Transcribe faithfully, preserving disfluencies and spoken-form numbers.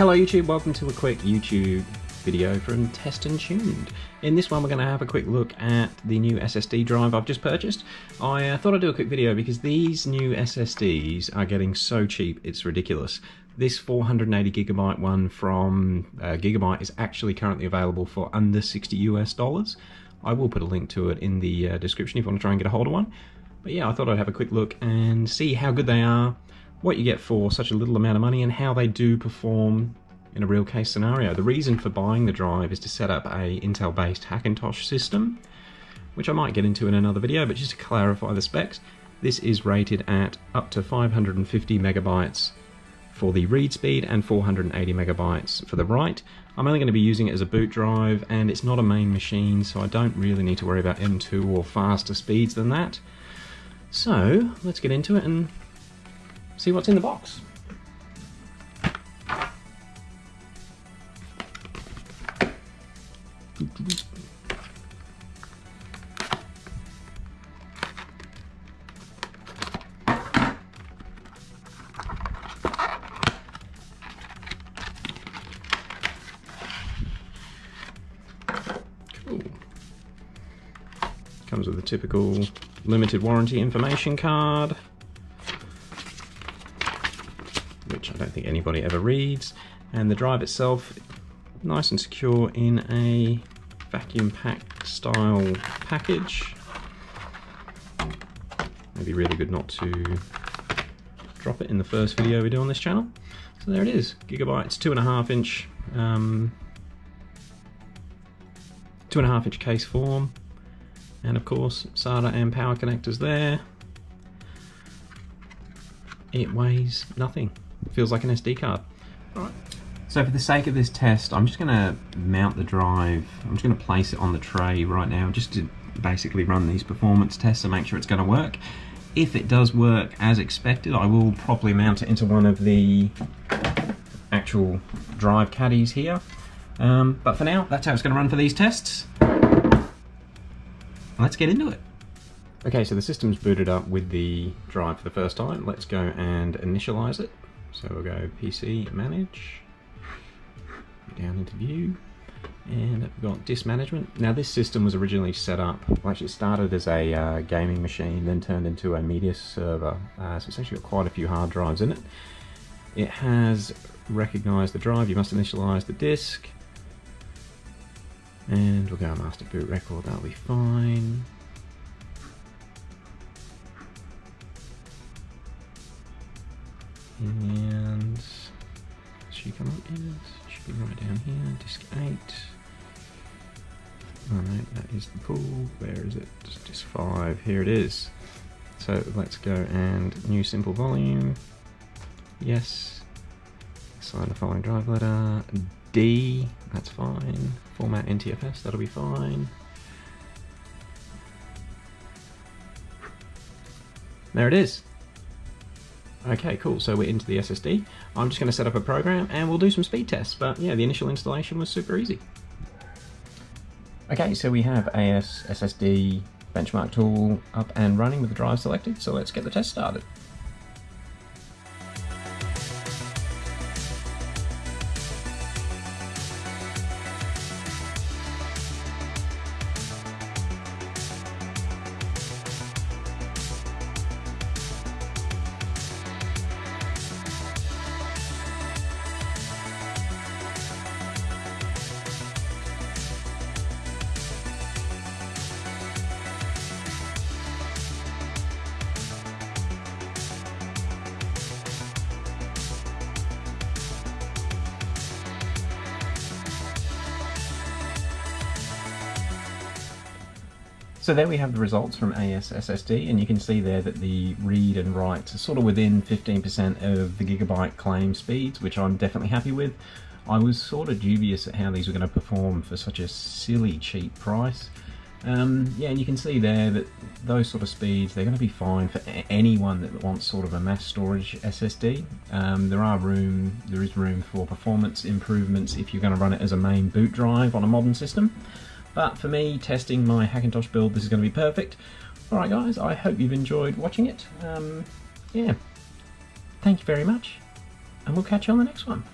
Hello YouTube, welcome to a quick YouTube video from Test And Tune. In this one we're going to have a quick look at the new S S D drive I've just purchased. I uh, thought I'd do a quick video because these new S S Ds are getting so cheap it's ridiculous. This four hundred eighty gigabyte one from uh, Gigabyte is actually currently available for under sixty US dollars. I will put a link to it in the uh, description if you want to try and get a hold of one. But yeah, I thought I'd have a quick look and see how good they are, what you get for such a little amount of money, and how they do perform in a real case scenario. The reason for buying the drive is to set up a Intel-based Hackintosh system, which I might get into in another video, but just to clarify the specs, this is rated at up to five hundred fifty megabytes for the read speed and four hundred eighty megabytes for the write. I'm only going to be using it as a boot drive, and it's not a main machine, so I don't really need to worry about M two or faster speeds than that. So let's get into it and see what's in the box. Cool. Comes with a typical limited warranty information card, which I don't think anybody ever reads, and the drive itself, nice and secure in a vacuum pack style package. It'd be really good not to drop it in the first video we do on this channel. So there it is, Gigabyte's two and a half inch, um, two and a half inch case form, and of course S A T A and power connectors there. It weighs nothing. It feels like an S D card. All right. So for the sake of this test, I'm just going to mount the drive. I'm just going to place it on the tray right now, just to basically run these performance tests and make sure it's going to work. If it does work as expected, I will probably mount it into one of the actual drive caddies here. Um, but for now, that's how it's going to run for these tests. Let's get into it. Okay, so the system's booted up with the drive for the first time. Let's go and initialize it. So we'll go P C manage, down into view, and we've got disk management. Now this system was originally set up, well actually it started as a uh, gaming machine, then turned into a media server. Uh, so it's actually got quite a few hard drives in it. It has recognized the drive, you must initialize the disk. And we'll go master boot record, that'll be fine. And should come up here, should be right down here, disk eight. Oh no, that is the pool, where is it? Disk five, here it is. So let's go and new simple volume, yes. Assign the following drive letter, D, that's fine. Format N T F S, that'll be fine. There it is. Okay, cool, so we're into the S S D. I'm just going to set up a program and we'll do some speed tests, but yeah, the initial installation was super easy. Okay, so we have A S S S D benchmark tool up and running with the drive selected, so let's get the test started. So there we have the results from A S S S D, and you can see there that the read and write are sort of within fifteen percent of the Gigabyte claim speeds, which I'm definitely happy with. I was sort of dubious at how these were going to perform for such a silly cheap price. Um, yeah, and you can see there that those sort of speeds, they're going to be fine for anyone that wants sort of a mass storage S S D. Um, there are room, there is room for performance improvements if you're going to run it as a main boot drive on a modern system. But for me, testing my Hackintosh build, this is going to be perfect. Alright guys, I hope you've enjoyed watching it. Um, yeah, thank you very much, and we'll catch you on the next one.